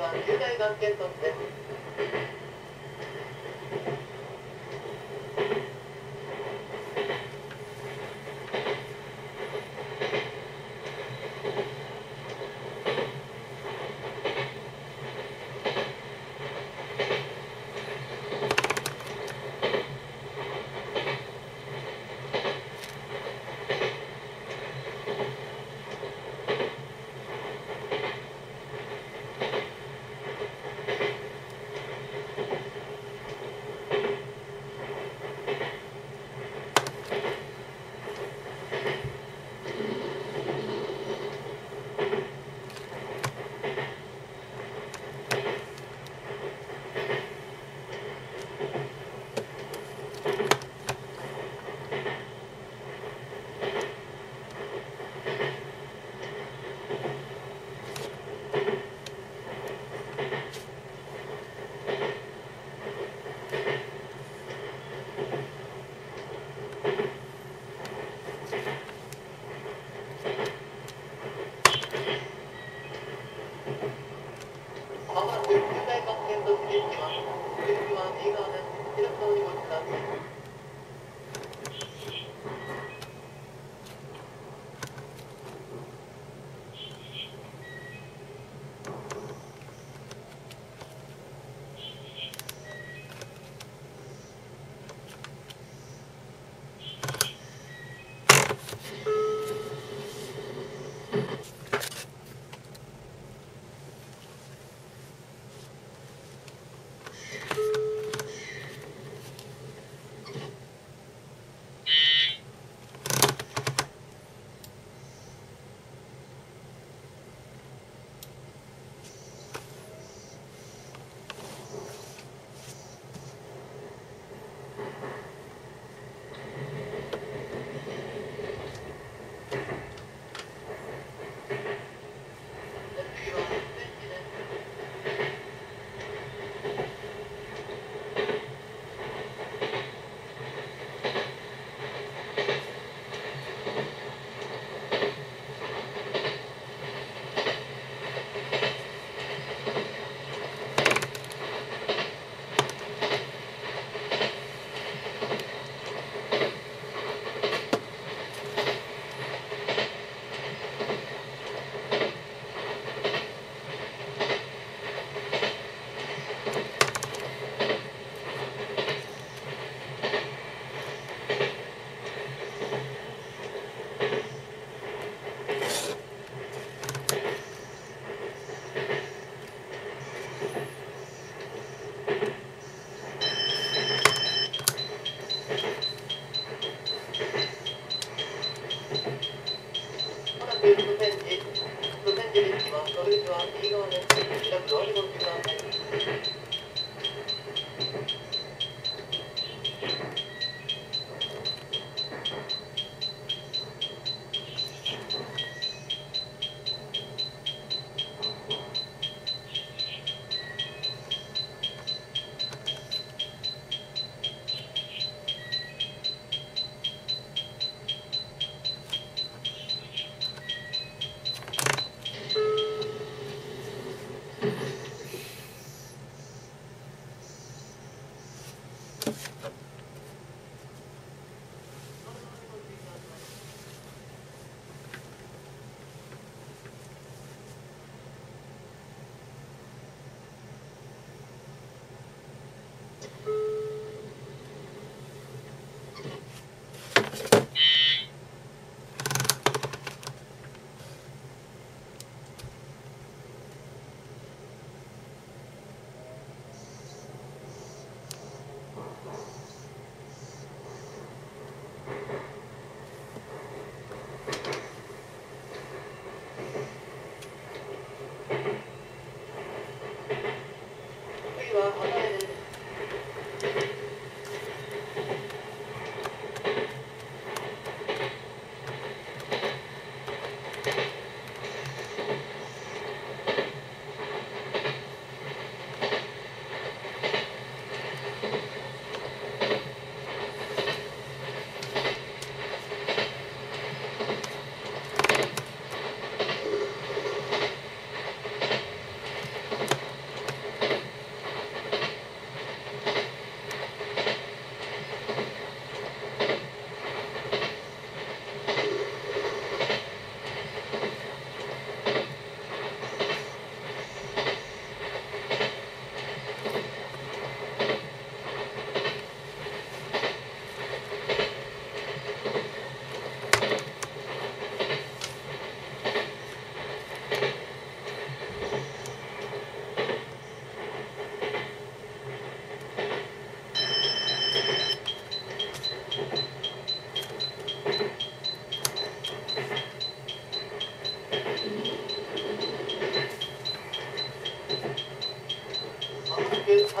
は西大学警察です。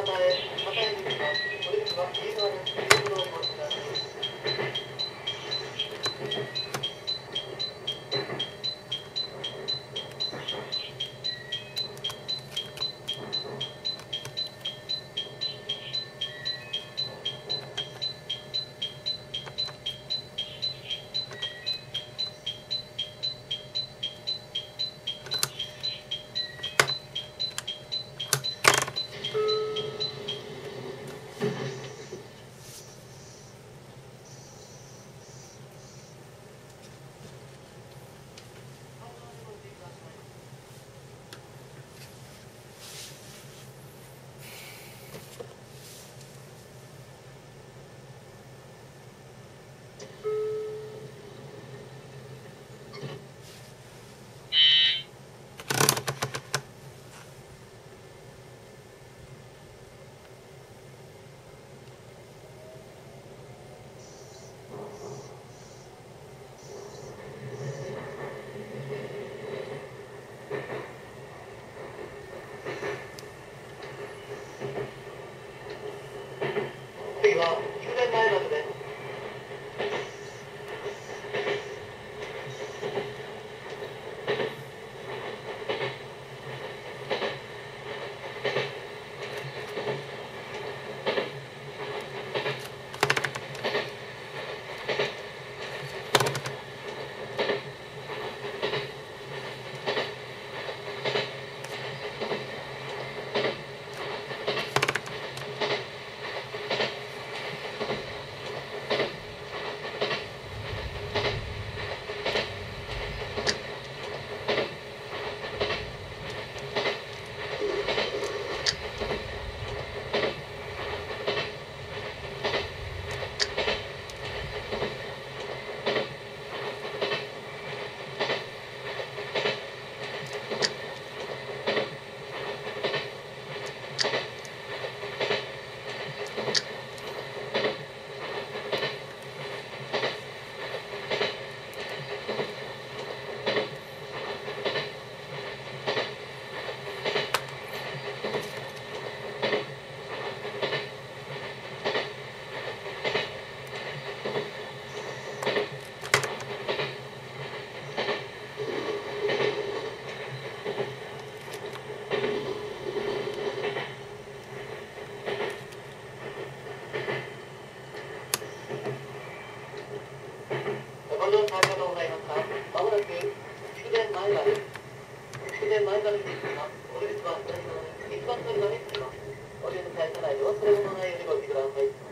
お出口は左側に1番乗り場に着きます。お出口の内容をそれほどないようにご注意ください。